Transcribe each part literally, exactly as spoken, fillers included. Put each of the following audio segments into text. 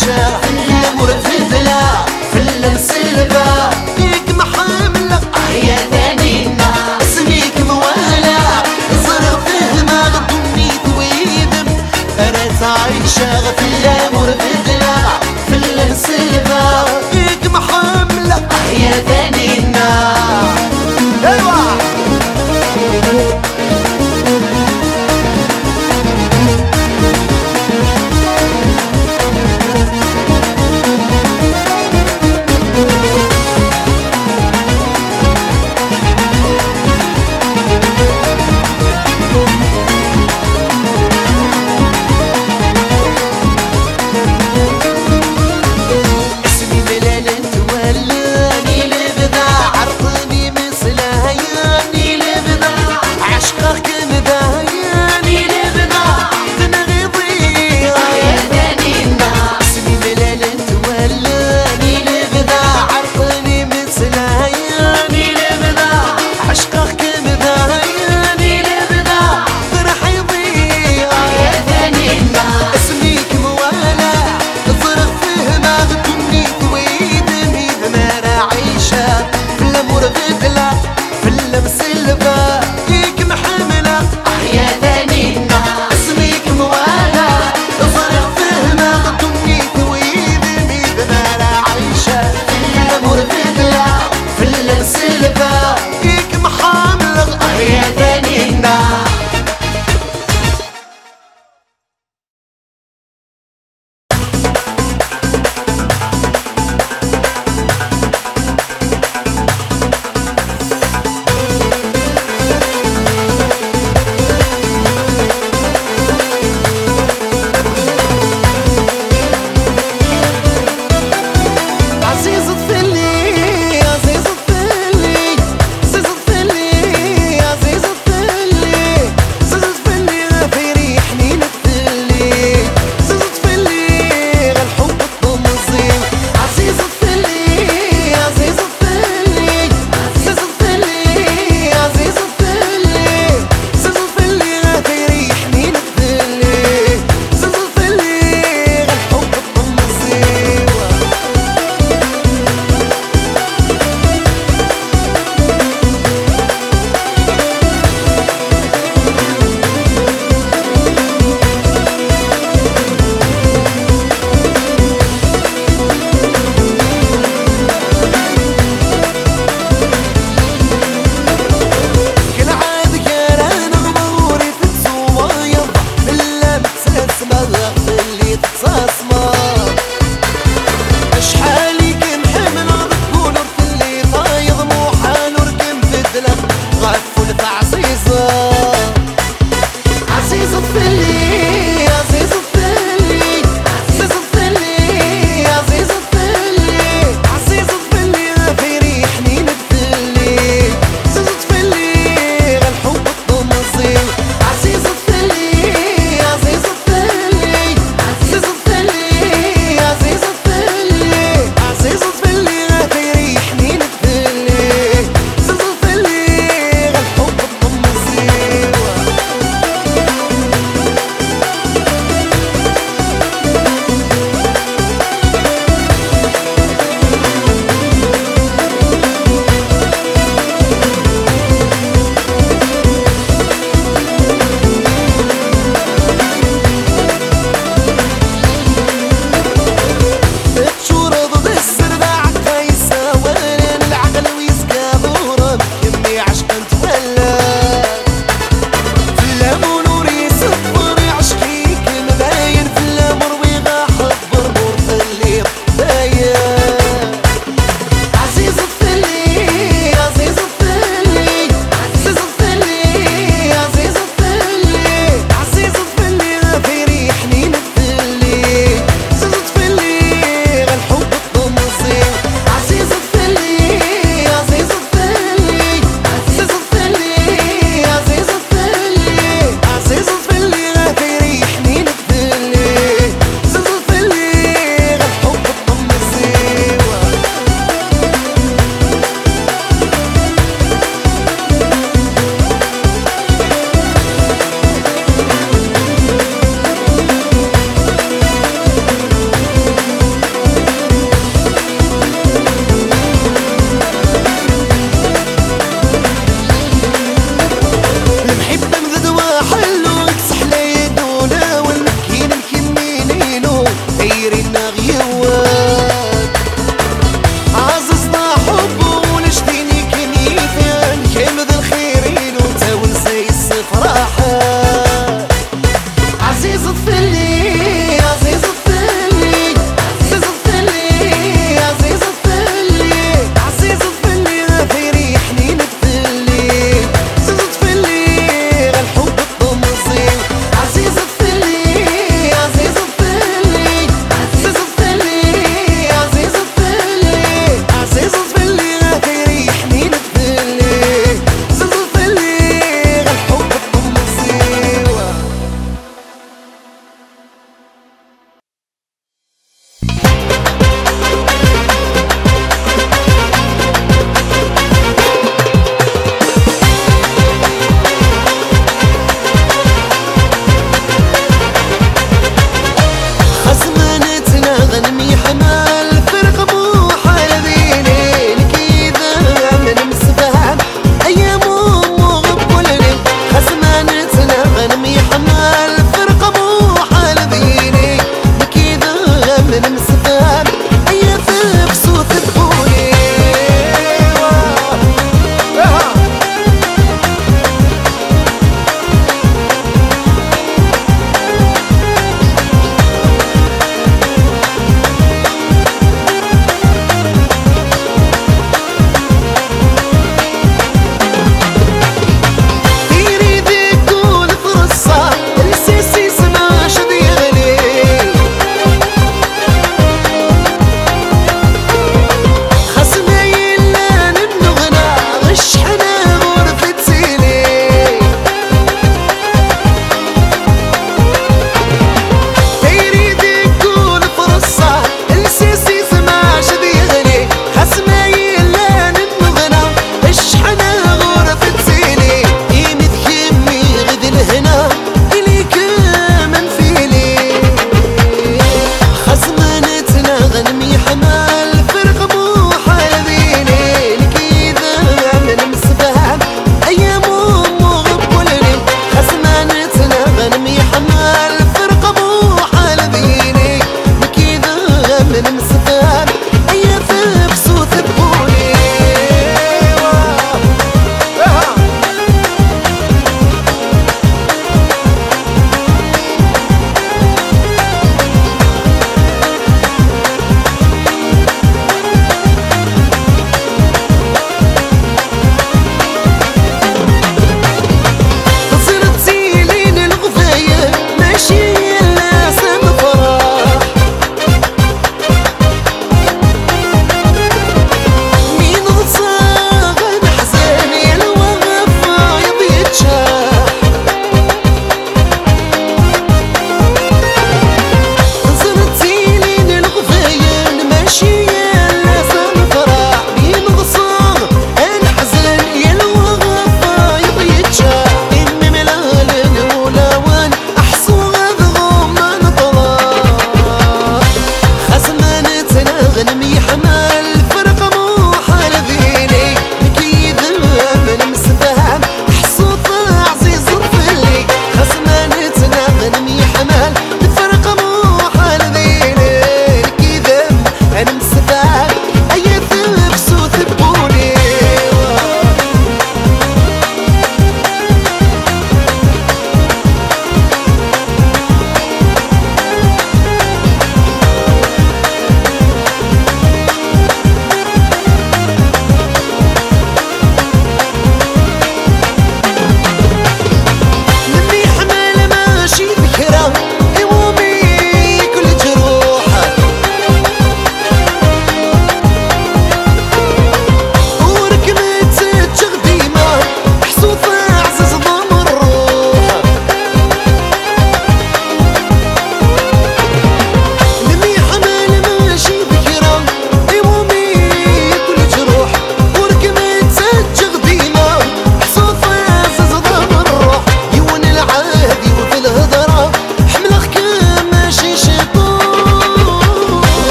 شرحية مرتزلة في اللمس الباب فيك محاملة أحيا ثانينا اسميك موالة اصرف فهمة ضمنيك ويدم أنا تعيش شرحية مرتزلة في اللمس الباب فيك محاملة أحيا ثانينا. Hey! ديرينا غيواك عززنا حب ونشديني كنيفان كامد الخيرين وتاون زي الصفراحة عزيز طفلي عزيز طفلي عزيز طفلي عزيز طفلي عزيز طفلي غافيري حنين طفلي عزيز طفلي غالحب الطمسي عزيز طفلي عزيز طفلي عزيز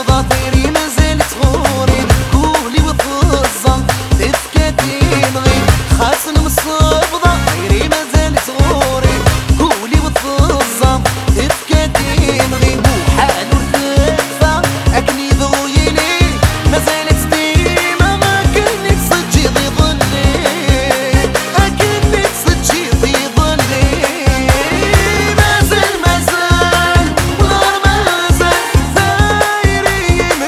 قبضة طيري ما زالت غوري قولي وتظل تفكاتي نغير خاصن مصبضة طيري ما زالت غوري قولي وتظل تفكاتي نغير حالو الكفة أكني ذويلي ما زالت ديما ما كنت سجي ضي ظلي أكني سجي ضي ظلي مازال مازال ظهر مازال ثايرين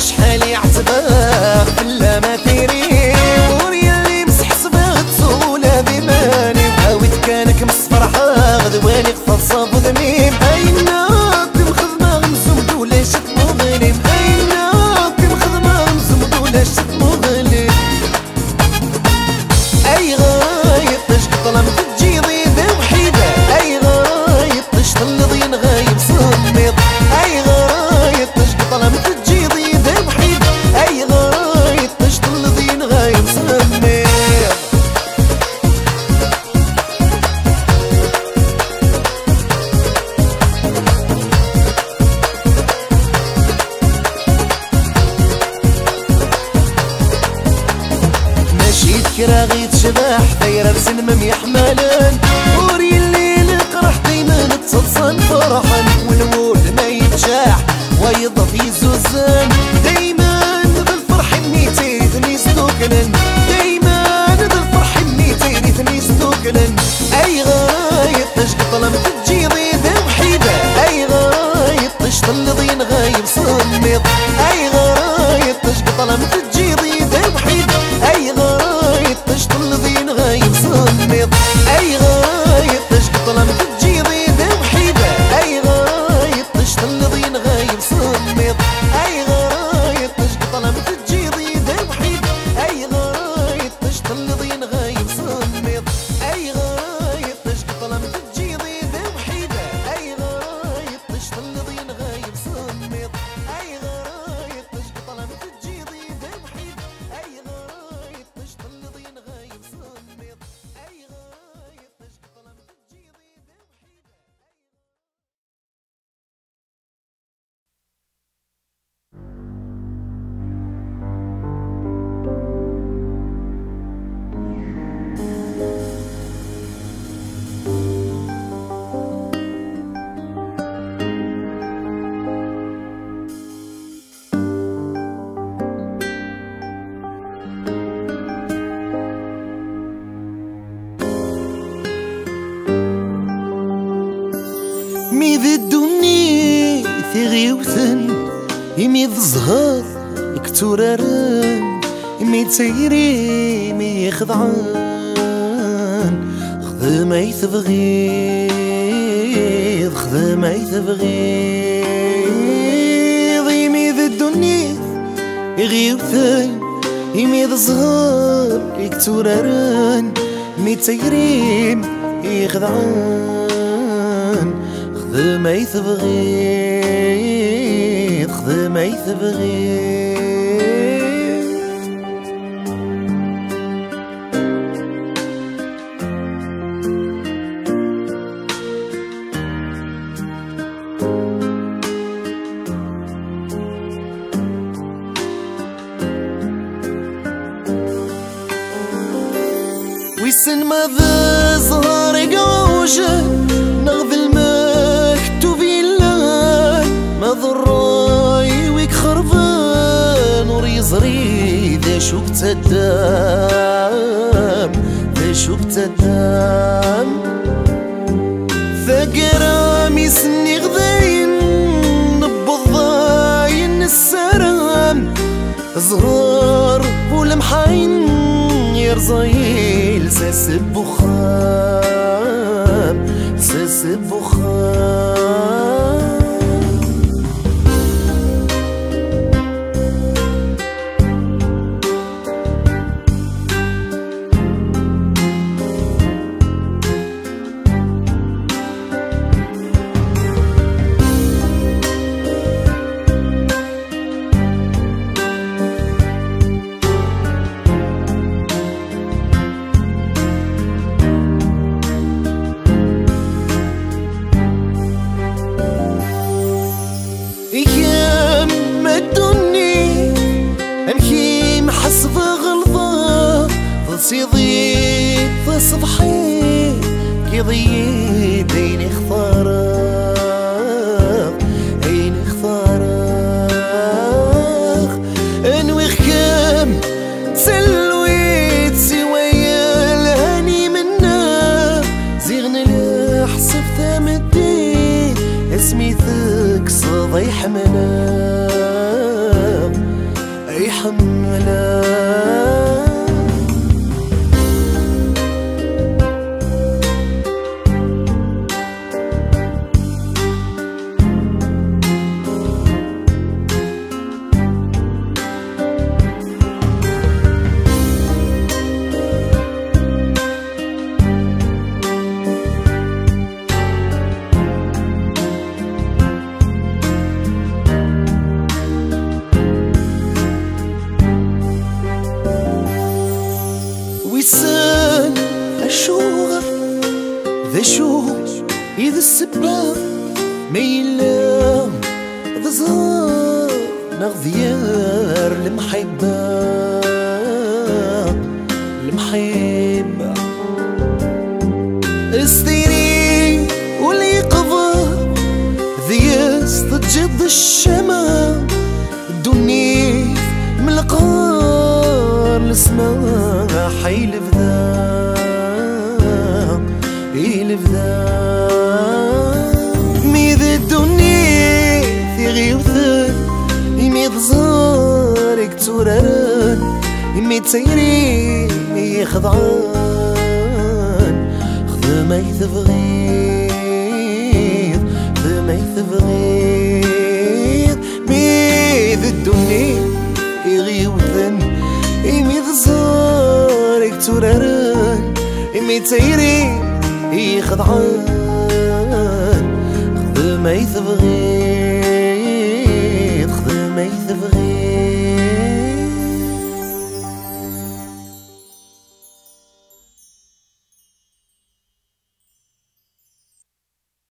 شحال يعتباغ بلا ما تيري وريا اللي مسح صباغ تسولها بماني وعاود كانك مصفرحة غدواني خطرصة بذميم أينا كم خدمة غنزمد ولا شتمو ظلم أينا كم خدمة غنزمد ولا شتمو ظلم أي غايب تشك ظلم تجي ضيبة وحيدة أي غايب تشتل لضي نغايب صمت أي غايب تشك ظلم تجي ضيبة وحيدة أي غايب تشتل لضي نغايب صمت ماشي تكرا غي تشباح دايرة بسلمم يحملان وري الليل قرح دايما تصلصان فرحان والولد ما يتجاح ويضا في زوزان دايما بالفرح مني تيثني سدوكنن دايما بالفرح مني تيثني سدوكنن أي غايب طش ظلم تجي ضيبة وحيدة أي غايب طش ظلضين غايب صمت أي غايب طش ظلم تجي ضيبة وحيدة أي غايب طش ظلضين غايب صمت أي غايب طش ظلم تجي ضيبة وحيدة أي غايب طش ظلضين غايب صمت أي غايب طش ظلم تجي ضيبة وحيدة أي غايب طش ظلضين غايب صمت أي غايب طش ظلم تجي ضيبة وحيدة أي غايب طش ظلضين غايب صمت أي غايب طش ظلم تجي ضيبة وحيدة أي غايب طش ظلضين غايب صمت أي غايب طش ظلم تجي ضيبة وحيدة. ميذدوني ثغيوثن يميذ زهر كتورارن يميذ سيري ميخضعن خذ ما يثبغيض خذ ما يثبغيض يميذدوني غيوثن يميذ زهر كتورارن يميذ سيري ميخضعن خذ ما يثبغيض خذ ما يثبغيض ويسن ما ذا زهر قعوجه نغذ الماء ضراي ويك خربان وري زري ذا شوك تدام ذا شوك تدام ذا قرامي سني غذين نبضاين السرام زهار ولمحين يرزايل ساسب وخام ساسب وخام صبحي كيضيي ديني خطارك عيني خطارك انويخ كم تسلويت سوايا الهاني منا زيغن الحسب ثامدي اسمي ثك صديح منا يحملها. وسان الشوغف ذا شوغف إذا السباب ميلام ذا صغار نغذيار المحبة المحبة استيري واليقظة ذياس تجد الشمع دوني ملقار السماء حيل فذا إيل فذا ميد الدنيا في غيوثك ميد زارك توران ميد سيري خضعان خذ ما يثبغيض خذ ما يثبغيض ميد الدنيا في غيوثن ميد زارك توران إمي تيري يخضعان خذ ما يثبغيض خذ ما يثبغيض.